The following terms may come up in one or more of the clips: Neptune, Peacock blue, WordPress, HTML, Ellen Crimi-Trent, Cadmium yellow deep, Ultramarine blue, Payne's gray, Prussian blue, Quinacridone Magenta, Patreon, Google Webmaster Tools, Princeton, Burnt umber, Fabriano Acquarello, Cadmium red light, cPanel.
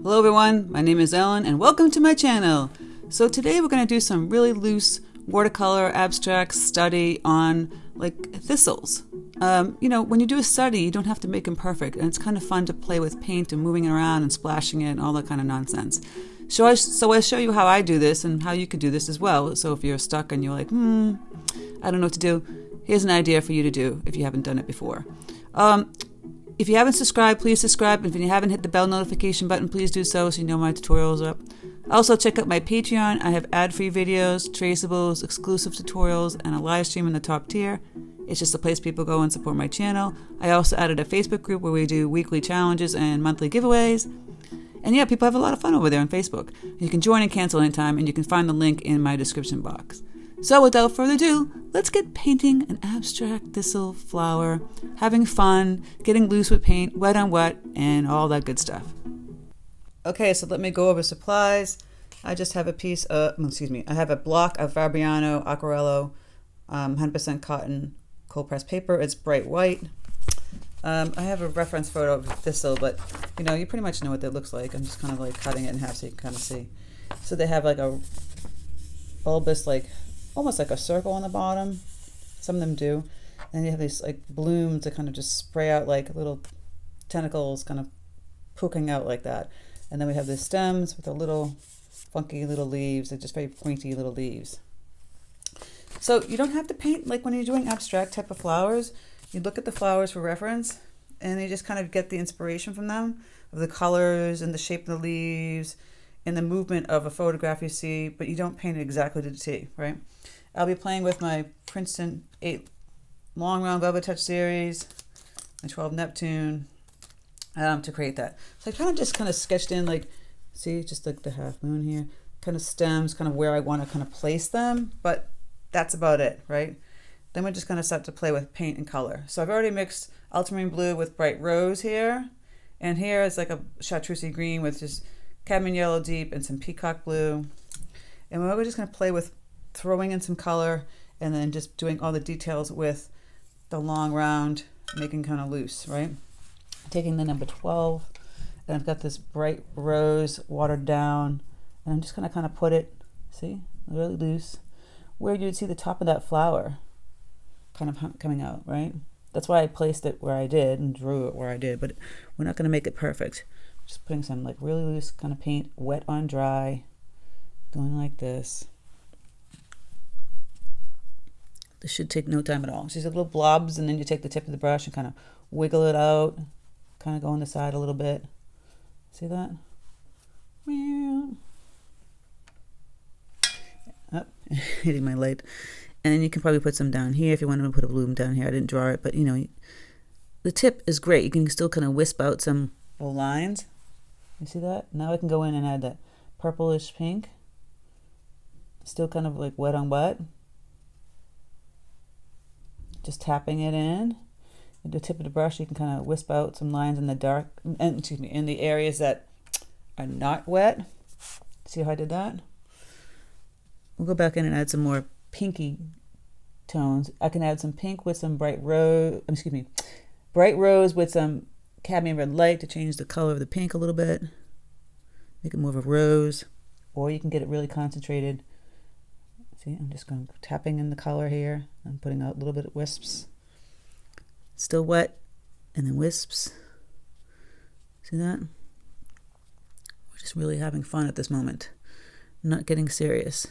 Hello everyone, my name is Ellen and welcome to my channel. So today we're going to do some really loose watercolor abstract study on like thistles. You know, when you do a study you don't have to make them perfect, and it's kind of fun to play with paint and moving it around and splashing it and all that kind of nonsense. So I'll show you how I do this and how you could do this as well. So if you're stuck and you're like, I don't know what to do, here's an idea for you to do if you haven't done it before. If you haven't subscribed, please subscribe. If you haven't hit the bell notification button, please do so you know my tutorials are up. Also, check out my Patreon. I have ad-free videos, traceables, exclusive tutorials, and a live stream in the top tier. It's just a place people go and support my channel. I also added a Facebook group where we do weekly challenges and monthly giveaways. And yeah, people have a lot of fun over there on Facebook. You can join and cancel anytime, and you can find the link in my description box. So without further ado, let's get painting an abstract thistle flower, having fun, getting loose with paint, wet on wet, and all that good stuff. Okay, so let me go over supplies. I just have a piece of, I have a block of Fabriano Acquarello 100% cotton cold pressed paper. It's bright white. I have a reference photo of thistle, but you know, you pretty much know what that looks like. I'm just kind of like cutting it in half so you can kind of see. So they have like a bulbous, like almost like a circle on the bottom. Some of them do. And you have these like blooms that kind of just spray out like little tentacles kind of poking out like that. And then we have the stems with the little funky little leaves. They're just very pointy little leaves. So you don't have to paint like when you're doing abstract type of flowers. You look at the flowers for reference and you just kind of get the inspiration from them, of the colors and the shape of the leaves and the movement of a photograph you see, but you don't paint it exactly to the T, right? I'll be playing with my Princeton 8 long round velvet touch series, my 12 Neptune, to create that. So I kind of sketched in, like, see, just like the half moon here, kind of stems, kind of where I want to kind of place them, but that's about it, right? Then we're just going to start to play with paint and color. So I've already mixed ultramarine blue with bright rose here, and here is like a chartreusey green with just cadmium yellow deep and some peacock blue. And we're just going to play with throwing in some color and then just doing all the details with the long round, making kind of loose, right? Taking the number 12, and I've got this bright rose watered down, and I'm just going to kind of put it, see, really loose, where you'd see the top of that flower kind of coming out, right? That's why I placed it where I did and drew it where I did, but we're not going to make it perfect. Just putting some like really loose kind of paint, wet on dry, going like this. This should take no time at all. It's just little blobs, and then you take the tip of the brush and kind of wiggle it out, kind of go on the side a little bit. See that? Oh, hitting my light. And then you can probably put some down here if you wanted to put a bloom down here. I didn't draw it, but you know, the tip is great. You can still kind of wisp out some little lines. You see that? Now I can go in and add that purplish pink. Still kind of like wet on wet. Just tapping it in. With the tip of the brush, you can kind of wisp out some lines in the dark, in the areas that are not wet. See how I did that? We'll go back in and add some more pinky tones. I can add some pink with some bright rose with some cadmium red light to change the color of the pink a little bit, make it more of a rose, or you can get it really concentrated. See, I'm just going tapping in the color here. I'm putting out a little bit of wisps, still wet, and then wisps. See that? We're just really having fun at this moment. I'm not getting serious,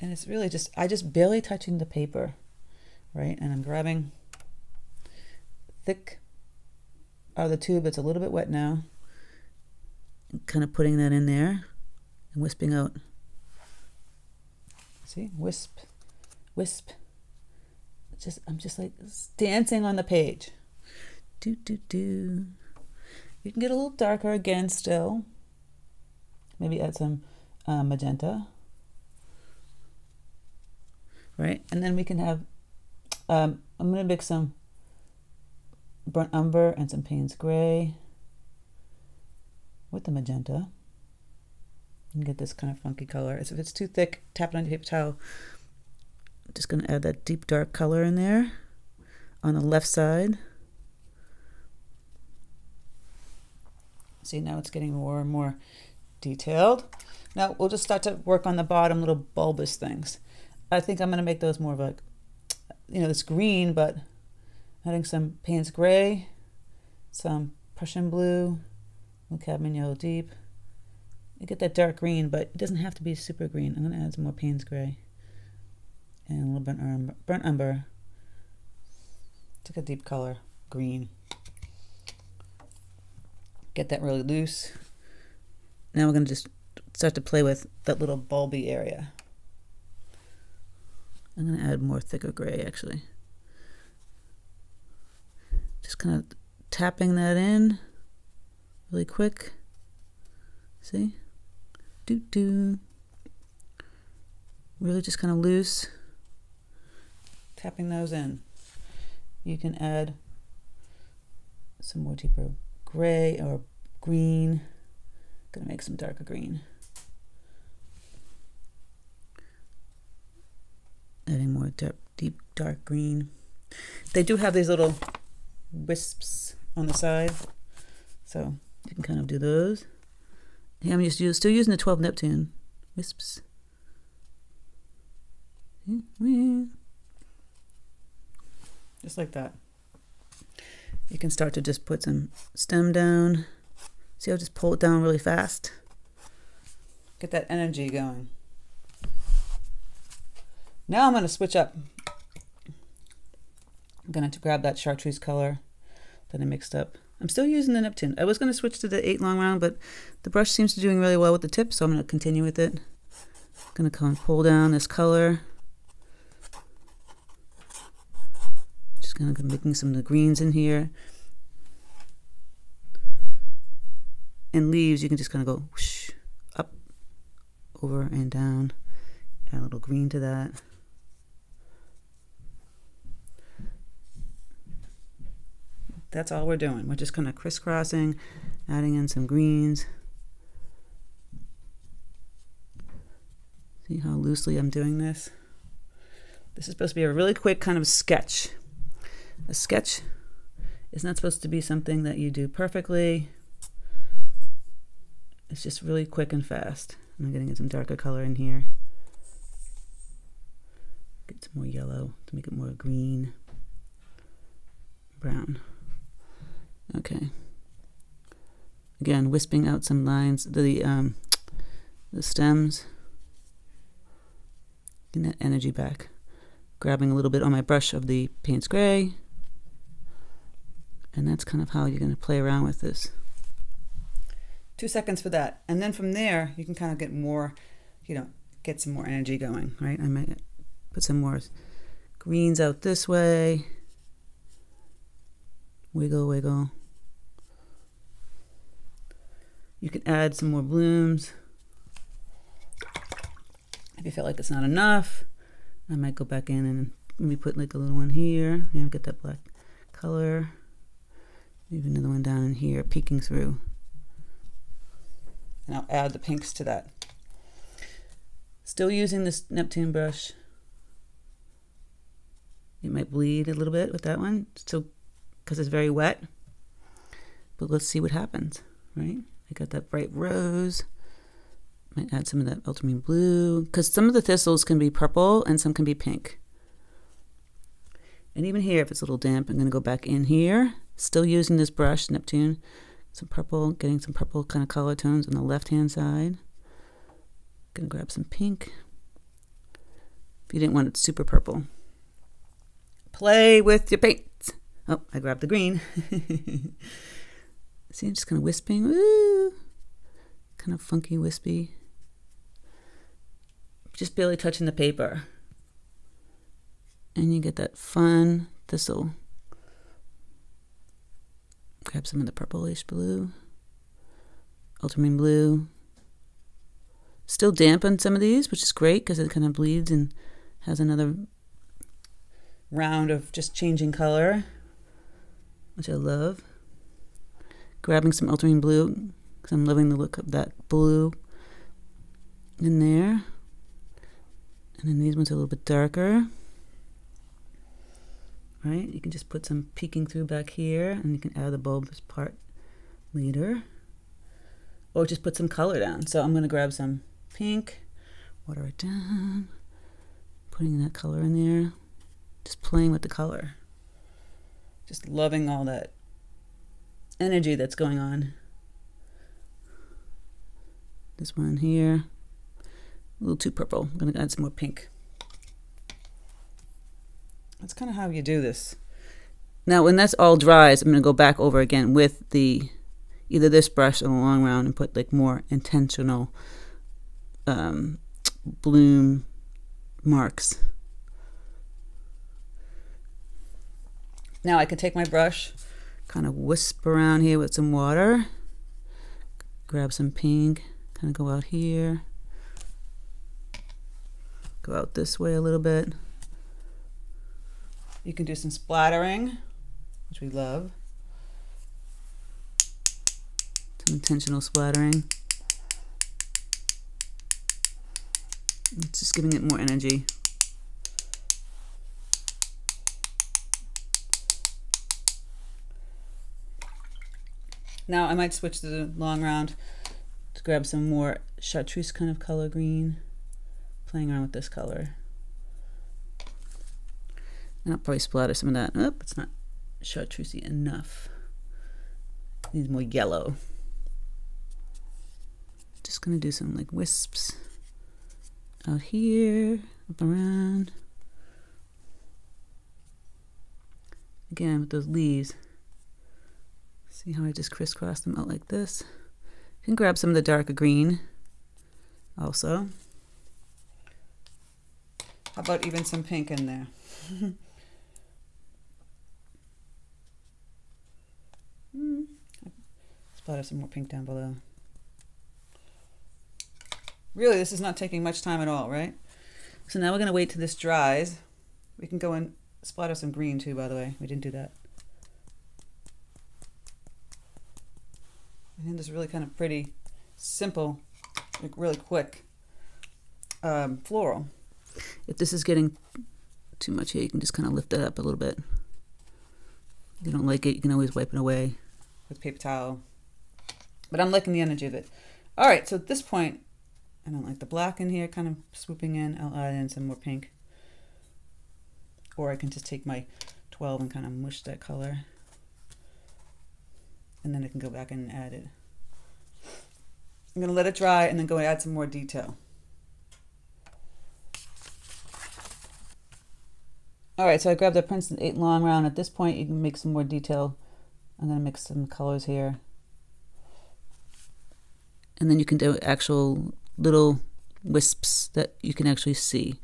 and it's really just barely touching the paper, right? And I'm grabbing thick out of the tube. It's a little bit wet now. I'm kind of putting that in there and wisping out. See, wisp, wisp. It's just, I'm just like dancing on the page. Do do do. You can get a little darker again still. Maybe add some magenta, right? And then we can have. I'm gonna mix some burnt umber and some Payne's gray with the magenta and get this kind of funky color. As if it's too thick, tap it on your paper towel. I'm just going to add that deep dark color in there on the left side. See, now it's getting more and more detailed. Now we'll just start to work on the bottom little bulbous things. I think I'm gonna make those more of like, you know, this green, but adding some Payne's gray, some Prussian blue, Cadmium yellow deep. You get that dark green, but it doesn't have to be super green. I'm gonna add some more Payne's gray and a little burnt umber. It's like a deep color, green. Get that really loose. Now we're gonna just start to play with that little bulby area. I'm gonna add more thicker gray actually. Just kind of tapping that in really quick. See? Doo-doo. Really just kind of loose. Tapping those in. You can add some more deeper gray or green. Gonna make some darker green. Adding more deep dark green. They do have these little wisps on the side, so you can kind of do those. Here I'm just still using the 12 Neptune wisps. Just like that. You can start to just put some stem down. See, I'll just pull it down really fast. Get that energy going. Now I'm going to switch up. I'm going to grab that chartreuse color that I mixed up. I'm still using the Neptune. I was going to switch to the 8 long round, but the brush seems to be doing really well with the tip, so I'm going to continue with it. I'm going to come and pull down this color. Just kind of making some of the greens in here. And leaves, you can just kind of go whoosh, up, over, and down. Add a little green to that. That's all we're doing. We're just kind of crisscrossing, adding in some greens. See how loosely I'm doing this? This is supposed to be a really quick kind of sketch. A sketch is not supposed to be something that you do perfectly. It's just really quick and fast. I'm gonna get some darker color in here. Get some more yellow to make it more green, brown. Okay. Again, wisping out some lines, the stems. Getting that energy back. Grabbing a little bit on my brush of the Payne's gray. And that's kind of how you're going to play around with this. 2 seconds for that. And then from there, you can kind of get more, you know, get some more energy going, right? I might put some more greens out this way. Wiggle, wiggle. You can add some more blooms. If you feel like it's not enough, I might go back in and maybe put like a little one here. You know, get that black color. Maybe another one down in here, peeking through. And I'll add the pinks to that. Still using this Neptune brush. It might bleed a little bit with that one. So, because it's very wet, but let's see what happens, right? I got that bright rose. Might add some of that ultramarine blue, because some of the thistles can be purple and some can be pink. And even here, if it's a little damp, I'm gonna go back in here, still using this brush, Neptune, some purple, getting some purple kind of color tones on the left-hand side. Gonna grab some pink. If you didn't want it super purple. Play with your paint. Oh, I grabbed the green. See, I'm just kind of wisping. Woo! Kind of funky, wispy. Just barely touching the paper. And you get that fun thistle. Grab some of the purplish blue. Ultramarine blue. Still damp on some of these, which is great because it kind of bleeds and has another round of just changing color, which I love. Grabbing some ultramarine blue, because I'm loving the look of that blue in there. And then these ones are a little bit darker. Right, you can just put some peeking through back here, and you can add the bulbous part later. or just put some color down. So I'm going to grab some pink, water it down, putting that color in there, just playing with the color, just loving all that energy that's going on. This one here, a little too purple. I'm going to add some more pink. That's kind of how you do this. Now when that's all dries, I'm going to go back over again with the either this brush or the long round and put like more intentional bloom marks. Now I can take my brush, kind of wisp around here with some water, grab some pink, kind of go out here, go out this way a little bit. You can do some splattering, which we love. Some intentional splattering. It's just giving it more energy. Now I might switch to the long round to grab some more chartreuse kind of color green, playing around with this color. And I'll probably splatter some of that. Oh, it's not chartreusey enough. It needs more yellow. Just gonna do some like wisps out here, up around. Again with those leaves. See how I just crisscross them out like this? You can grab some of the darker green also. How about even some pink in there? Splatter some more pink down below. Really, this is not taking much time at all, right? So now we're going to wait till this dries. We can go and splatter some green too, by the way. We didn't do that. And then this really kind of pretty, simple, like really quick floral. If this is getting too much here, you can just kind of lift it up a little bit. If you don't like it, you can always wipe it away with paper towel. But I'm liking the energy of it. All right, so at this point, I don't like the black in here, kind of swooping in. I'll add in some more pink. Or I can just take my 12 and kind of mush that color. And then I can go back and add it. I'm gonna let it dry and then go and add some more detail. All right, so I grabbed the Princeton 8 long round. At this point, you can make some more detail. I'm gonna mix some colors here. And then you can do actual little wisps that you can actually see.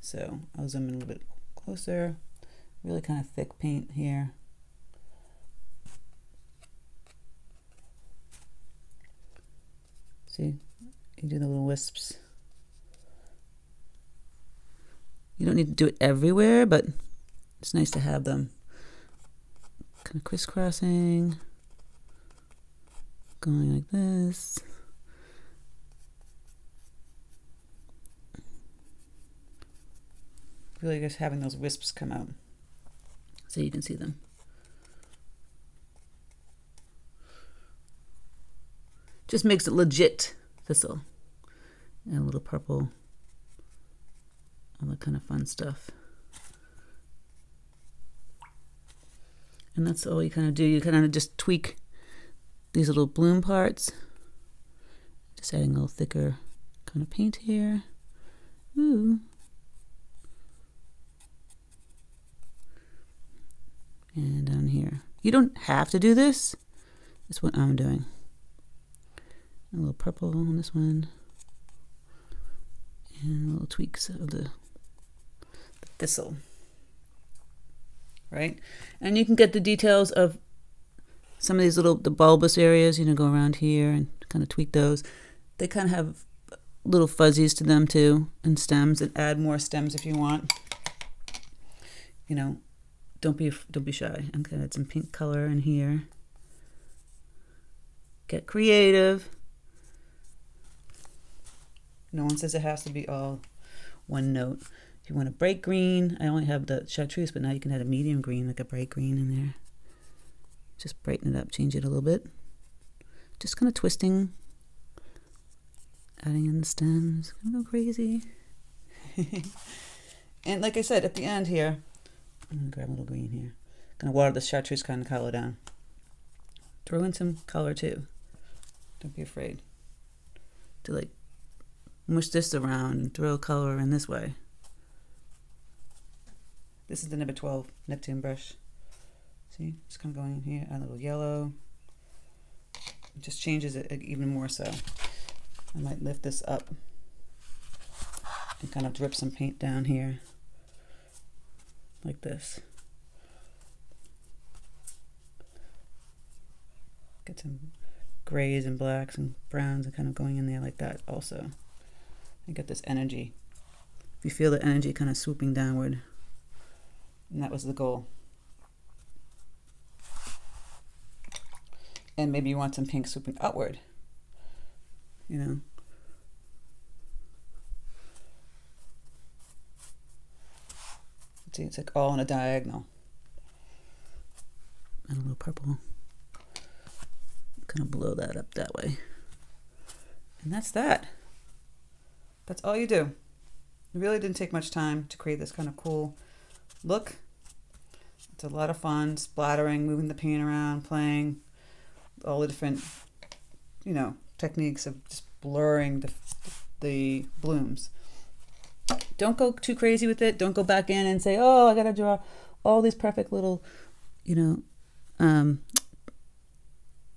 So I'll zoom in a little bit closer. Really kind of thick paint here. See, you do the little wisps. You don't need to do it everywhere, but it's nice to have them. Kind of crisscrossing, going like this. Really just having those wisps come out so you can see them. Just makes it legit thistle. And a little purple. All that kind of fun stuff. And that's all you kind of do. You kind of just tweak these little bloom parts. Just adding a little thicker kind of paint here. Ooh. And down here. You don't have to do this. That's what I'm doing. A little purple on this one. And little tweaks of the thistle. Right? And you can get the details of some of these little, the bulbous areas, you know, go around here and kind of tweak those. They kind of have little fuzzies to them too, and stems, and add more stems if you want. You know, don't be shy. I'm gonna add some pink color in here. Get creative. No one says it has to be all one note. If you want a bright green, I only have the chartreuse, but now you can add a medium green, like a bright green in there. Just brighten it up, change it a little bit. Just kind of twisting adding in the stem. It's gonna go crazy. And like I said, at the end here, I'm gonna grab a little green here. Gonna water the chartreuse kind of color down. Throw in some color too. Don't be afraid to like mush this around and throw color in this way. This is the number 12 Neptune brush. See, just kind of going in here, add a little yellow. It just changes it even more so. I might lift this up and kind of drip some paint down here like this. Get some grays and blacks and browns and kind of going in there like that also. I get this energy. You feel the energy kind of swooping downward. And that was the goal. And maybe you want some pink swooping upward, you know. See, it's like all on a diagonal. And a little purple. Kind of blow that up that way. And that's that. That's all you do. It really didn't take much time to create this kind of cool look. It's a lot of fun, splattering, moving the paint around, playing, all the different, you know, techniques of just blurring the blooms. Don't go too crazy with it. Don't go back in and say, oh, I gotta draw all these perfect little, you know,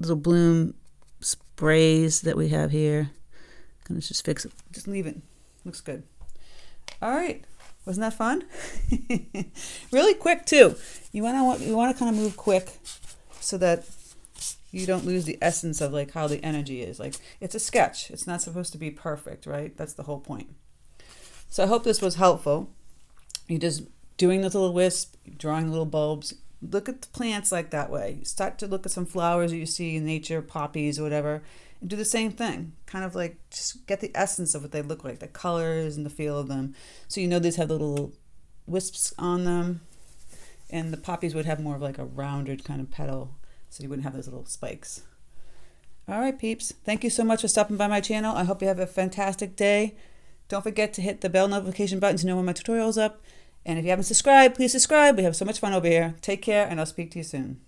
little bloom sprays that we have here. Gonna just fix it. Just leave it. Looks good. All right. Wasn't that fun? Really quick too. You want to kind of move quick so that you don't lose the essence of like how the energy is. Like it's a sketch. It's not supposed to be perfect, right? That's the whole point. So I hope this was helpful. You're just doing the little wisp, drawing little bulbs. Look at the plants like that way. You start to look at some flowers that you see in nature, poppies or whatever, and do the same thing. Kind of like just get the essence of what they look like, the colors and the feel of them. So you know these have little wisps on them, and the poppies would have more of like a rounded kind of petal, so you wouldn't have those little spikes. All right, peeps. Thank you so much for stopping by my channel. I hope you have a fantastic day. Don't forget to hit the bell notification button to know when my tutorial's up. And if you haven't subscribed, please subscribe. We have so much fun over here. Take care, and I'll speak to you soon.